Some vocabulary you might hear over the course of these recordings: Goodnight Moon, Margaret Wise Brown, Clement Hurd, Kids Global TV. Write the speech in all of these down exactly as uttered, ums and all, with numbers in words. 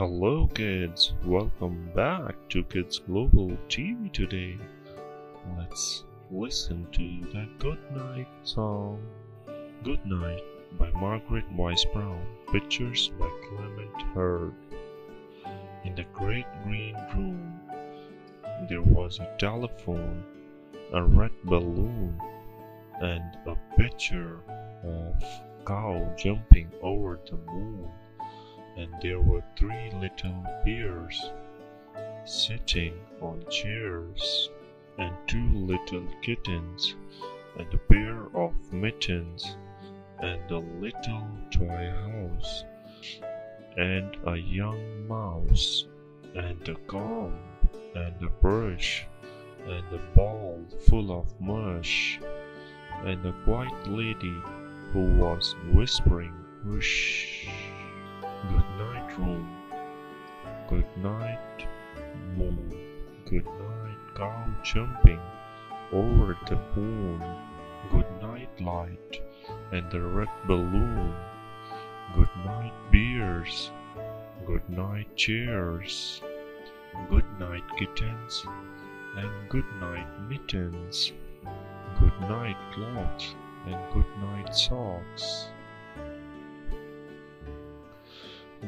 Hello kids, welcome back to Kids Global T V today. Let's listen to the Goodnight song, Goodnight by Margaret Wise Brown, pictures by Clement Hurd. In the great green room, there was a telephone, a red balloon, and a picture of a cow jumping over the moon. And there were three little bears sitting on chairs, and two little kittens, and a pair of mittens, and a little toy house, and a young mouse, and a comb, and a brush, and a ball full of mush, and a white lady who was whispering whoosh. Good night room, good night moon, good night cow jumping over the moon, good night light and the red balloon, good night bears, good night chairs, good night kittens and good night mittens, good night clothes and good night socks.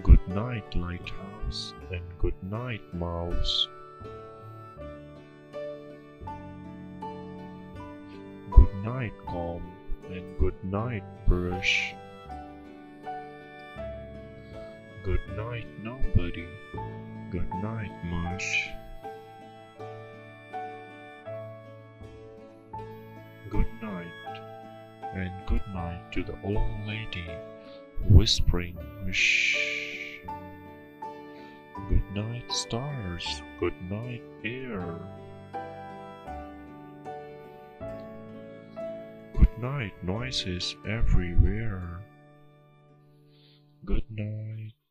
Good night lighthouse and good night mouse. Good night comb and good night brush. Good night nobody. Good night mush. Good night and good night to the old lady whispering whoosh. Good night stars, good night air. Good night noises everywhere. Good night.